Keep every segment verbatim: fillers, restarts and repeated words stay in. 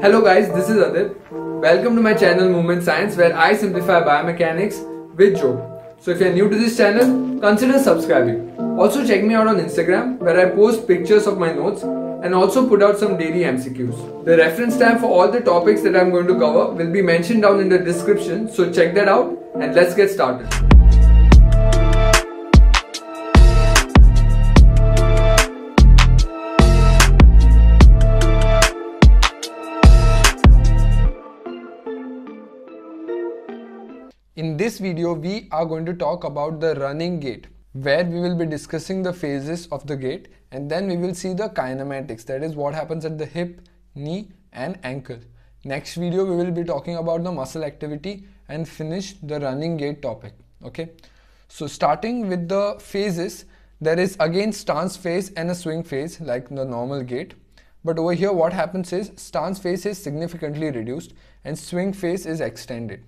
Hello guys, this is Adit. Welcome to my channel Movement Science, where I simplify biomechanics with joke. So if you are new to this channel, consider subscribing. Also check me out on Instagram, where I post pictures of my notes and also put out some daily M C Qs. The reference tab for all the topics that I am going to cover will be mentioned down in the description, so check that out and let's get started. In this video, we are going to talk about the running gait, where we will be discussing the phases of the gait, and then we will see the kinematics, that is what happens at the hip, knee and ankle. Next video we will be talking about the muscle activity and finish the running gait topic. Okay, so starting with the phases, there is again stance phase and a swing phase like the normal gait, but over here what happens is stance phase is significantly reduced and swing phase is extended,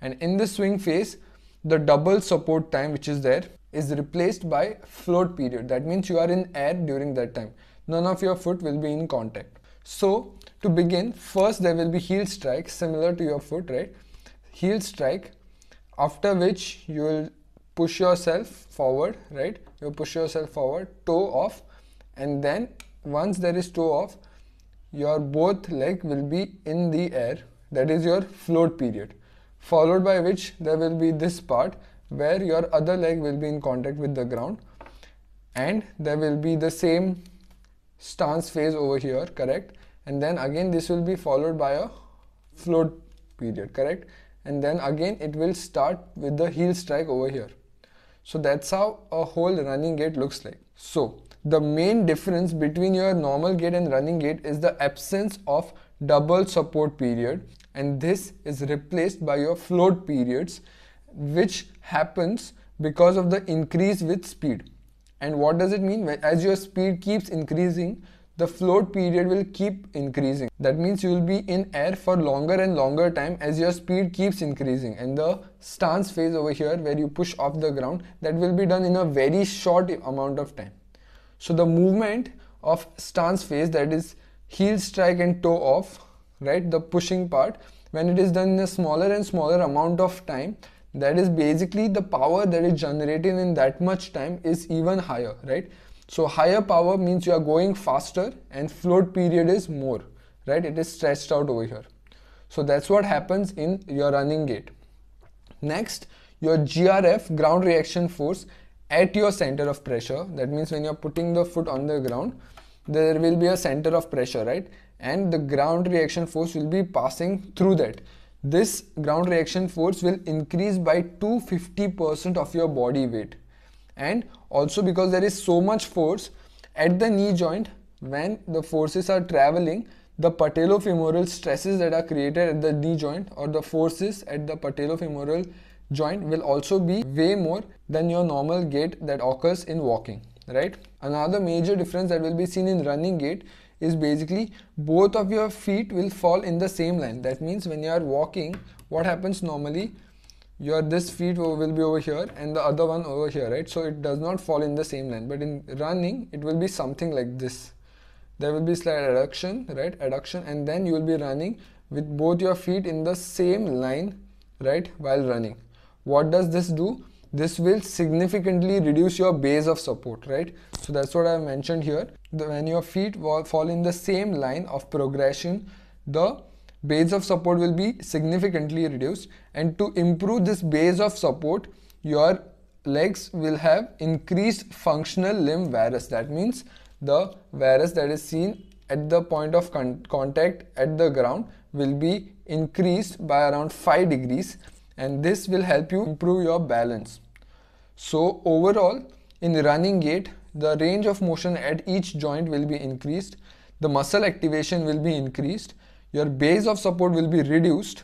and in the swing phase the double support time which is there is replaced by float period. That means you are in air during that time. None of your foot will be in contact. So to begin, first there will be heel strike, similar to your foot, right? Heel strike, after which you will push yourself forward, right? You push yourself forward, toe off, and then once there is toe off, your both leg will be in the air. That is your float period. Followed by which there will be this part, where your other leg will be in contact with the ground, and there will be the same stance phase over here, correct? And then again this will be followed by a float period, correct? And then again it will start with the heel strike over here. So that's how a whole running gait looks like. So the main difference between your normal gait and running gait is the absence of double support period, and this is replaced by your float periods, which happens because of the increase with speed. And what does it mean? As your speed keeps increasing, the float period will keep increasing. That means you will be in air for longer and longer time as your speed keeps increasing, and the stance phase over here, where you push off the ground, that will be done in a very short amount of time. So the movement of stance phase, that is heel strike and toe off, right, the pushing part, when it is done in a smaller and smaller amount of time, that is basically the power that is generated in that much time is even higher, right? So higher power means you are going faster and float period is more, right? It is stretched out over here. So that's what happens in your running gait. Next, your G R F, ground reaction force, at your center of pressure. That means when you're putting the foot on the ground, there will be a center of pressure, right? And the ground reaction force will be passing through that. This ground reaction force will increase by two hundred fifty percent of your body weight. And also because there is so much force at the knee joint, when the forces are traveling, the patellofemoral stresses that are created at the knee joint, or the forces at the patellofemoral joint, will also be way more than your normal gait that occurs in walking, right? Another major difference that will be seen in running gait is basically both of your feet will fall in the same line. That means when you are walking, what happens normally, your this feet will be over here and the other one over here, right? So it does not fall in the same line, but in running it will be something like this. There will be slight adduction, right, adduction, and then you will be running with both your feet in the same line, right, while running. What does this do? This will significantly reduce your base of support, right? So that's what I mentioned here. The, when your feet fall in the same line of progression, the base of support will be significantly reduced, and to improve this base of support, your legs will have increased functional limb varus. That means the varus that is seen at the point of con contact at the ground will be increased by around five degrees, and this will help you improve your balance. So overall, in running gait, the range of motion at each joint will be increased, the muscle activation will be increased, your base of support will be reduced,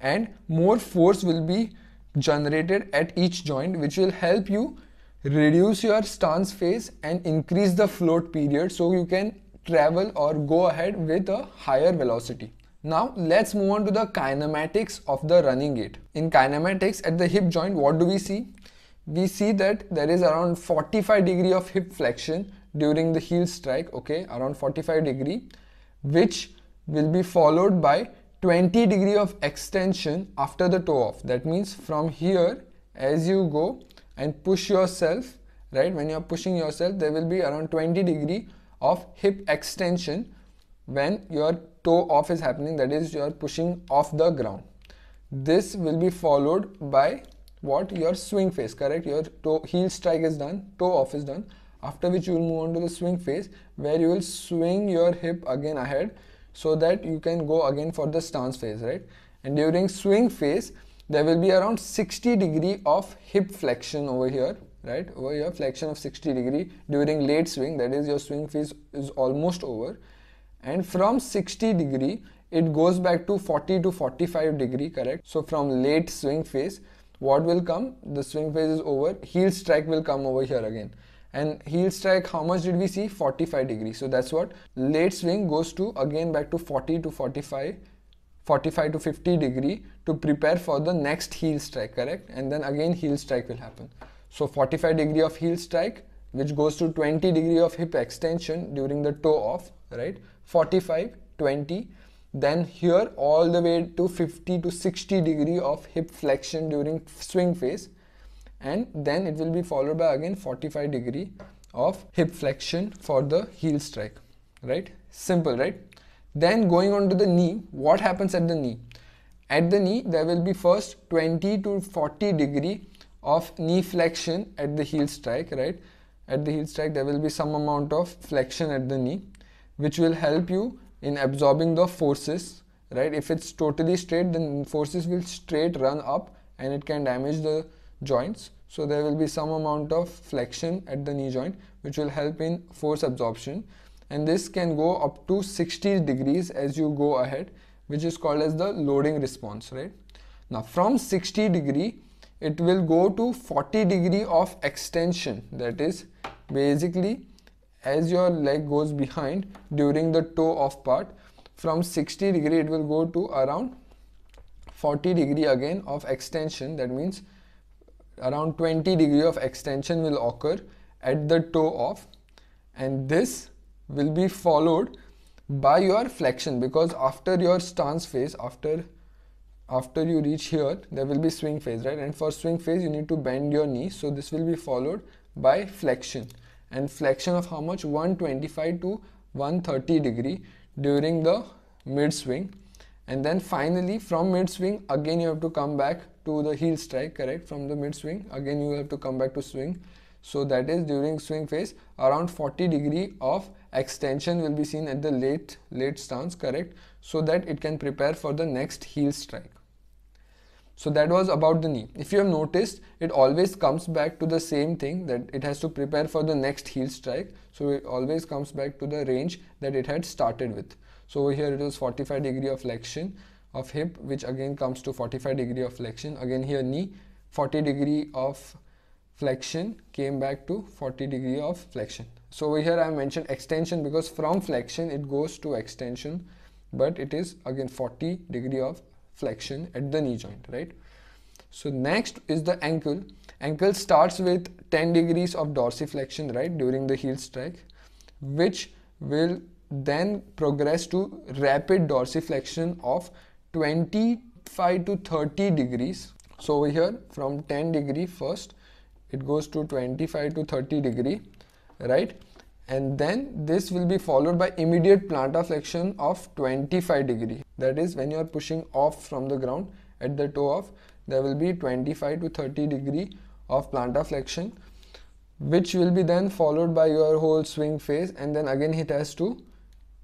and more force will be generated at each joint, which will help you reduce your stance phase and increase the float period, so you can travel or go ahead with a higher velocity. Now let's move on to the kinematics of the running gait. In kinematics, at the hip joint, what do we see? We see that there is around forty-five degree of hip flexion during the heel strike, okay, around forty-five degree, which will be followed by twenty degree of extension after the toe off. That means from here, as you go and push yourself, right, when you are pushing yourself, there will be around twenty degree of hip extension when your toe off is happening, that is you are pushing off the ground. This will be followed by what? Your swing phase, correct? Your toe heel strike is done, toe off is done, after which you will move on to the swing phase where you will swing your hip again ahead so that you can go again for the stance phase, right? And during swing phase there will be around sixty degree of hip flexion over here, right? Over here, flexion of sixty degree during late swing, that is your swing phase is almost over. And from sixty degree it goes back to forty to forty-five degree, correct? So from late swing phase, what will come? The swing phase is over, heel strike will come over here again. And heel strike, how much did we see? forty-five degree. So that's what late swing goes to, again back to forty to forty-five, forty-five to fifty degree to prepare for the next heel strike, correct? And then again heel strike will happen. So forty-five degree of heel strike, which goes to twenty degree of hip extension during the toe off, right? forty-five, twenty, then here all the way to fifty to sixty degree of hip flexion during swing phase. And then it will be followed by again forty-five degree of hip flexion for the heel strike, right? Simple, right? Then going on to the knee, what happens at the knee? At the knee, there will be first twenty to forty degree of knee flexion at the heel strike, right? At the heel strike, there will be some amount of flexion at the knee, which will help you in absorbing the forces, right? If it's totally straight, then forces will straight run up and it can damage the joints. So there will be some amount of flexion at the knee joint which will help in force absorption, and this can go up to sixty degrees as you go ahead, which is called as the loading response, right? Now from sixty degree it will go to forty degree of extension, that is basically as your leg goes behind during the toe off part. From sixty degree it will go to around forty degree again of extension, that means around twenty degree of extension will occur at the toe off, and this will be followed by your flexion, because after your stance phase, after after you reach here, there will be swing phase, right? And for swing phase you need to bend your knee, so this will be followed by flexion, and flexion of how much? one twenty-five to one thirty degree during the mid swing. And then finally from mid swing again you have to come back to the heel strike, correct? From the mid swing again you have to come back to swing, so that is during swing phase around forty degree of extension will be seen at the late late stance, correct? So that it can prepare for the next heel strike. So that was about the knee. If you have noticed, it always comes back to the same thing, that it has to prepare for the next heel strike, so it always comes back to the range that it had started with. So over here it was forty-five degree of flexion of hip, which again comes to forty-five degree of flexion. Again here knee, forty degree of flexion came back to forty degree of flexion. So over here I mentioned extension because from flexion it goes to extension, but it is again forty degree of flexion at the knee joint, right? So next is the ankle. Ankle starts with ten degrees of dorsiflexion, right, during the heel strike, which will then progress to rapid dorsiflexion of twenty-five to thirty degrees. So over here from ten degree first it goes to twenty-five to thirty degree, right? And then this will be followed by immediate plantar flexion of twenty-five degree, that is when you are pushing off from the ground at the toe off, there will be twenty-five to thirty degree of plantar flexion, which will be then followed by your whole swing phase, and then again it has to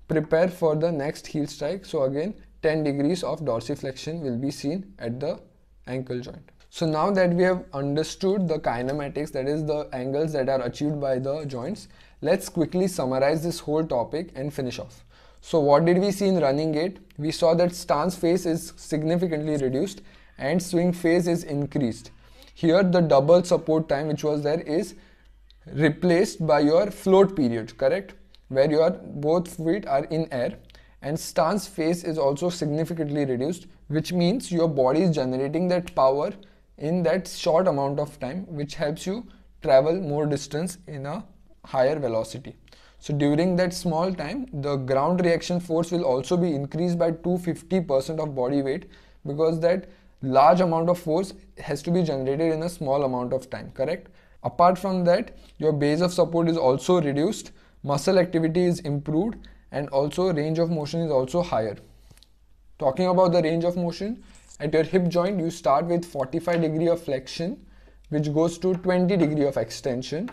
prepare for the next heel strike. So again ten degrees of dorsiflexion will be seen at the ankle joint. So now that we have understood the kinematics, that is the angles that are achieved by the joints, let's quickly summarize this whole topic and finish off. So what did we see in running gait? We saw that stance phase is significantly reduced and swing phase is increased. Here the double support time which was there is replaced by your float period, correct? Where your both feet are in air, and stance phase is also significantly reduced, which means your body is generating that power in that short amount of time, which helps you travel more distance in a higher velocity. So during that small time, the ground reaction force will also be increased by two hundred fifty percent of body weight, because that large amount of force has to be generated in a small amount of time, correct? Apart from that, your base of support is also reduced, muscle activity is improved, and also range of motion is also higher. Talking about the range of motion, at your hip joint, you start with forty-five degree of flexion, which goes to twenty degree of extension.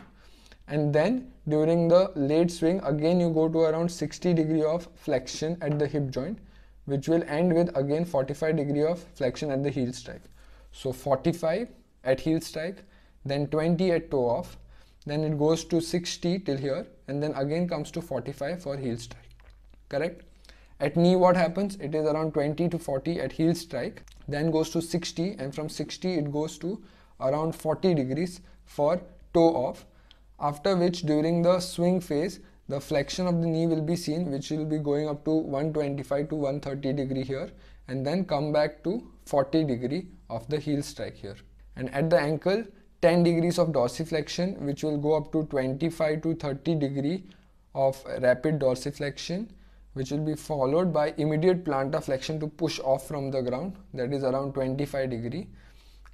And then during the late swing, again you go to around sixty degree of flexion at the hip joint, which will end with again forty-five degree of flexion at the heel strike. So forty-five at heel strike, then twenty at toe off, then it goes to sixty till here, and then again comes to forty-five for heel strike, correct? At knee, what happens? It is around twenty to forty at heel strike, then goes to sixty, and from sixty it goes to around forty degrees for toe off, after which during the swing phase the flexion of the knee will be seen, which will be going up to one twenty-five to one thirty degree here, and then come back to forty degree of the heel strike here. And at the ankle, ten degrees of dorsiflexion, which will go up to twenty-five to thirty degree of rapid dorsiflexion, which will be followed by immediate plantar flexion to push off from the ground, that is around twenty-five degree,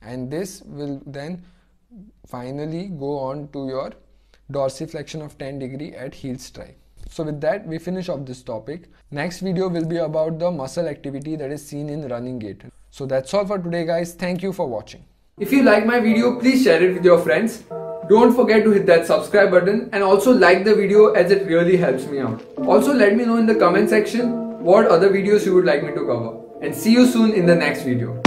and this will then finally go on to your dorsiflexion of ten degree at heel strike. So with that, we finish off this topic. Next video will be about the muscle activity that is seen in running gait. So that's all for today, guys. Thank you for watching. If you like my video, please share it with your friends. Don't forget to hit that subscribe button and also like the video, as it really helps me out. Also let me know in the comment section what other videos you would like me to cover. And see you soon in the next video.